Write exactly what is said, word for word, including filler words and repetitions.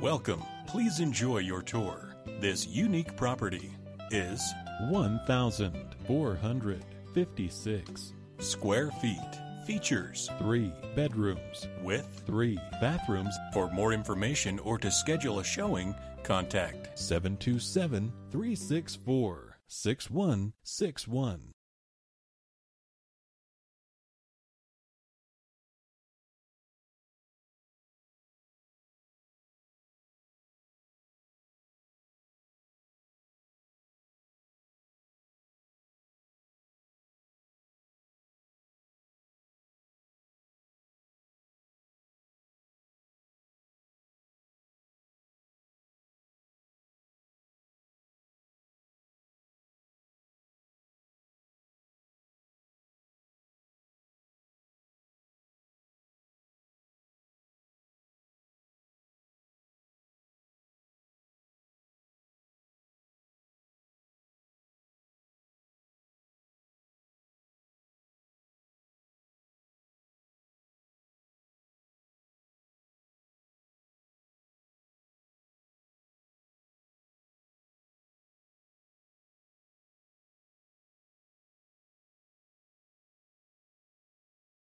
Welcome. Please enjoy your tour. This unique property is one thousand four hundred fifty-six square feet. Features three bedrooms with three bathrooms. For more information or to schedule a showing, contact seven two seven, three six four, six one six one.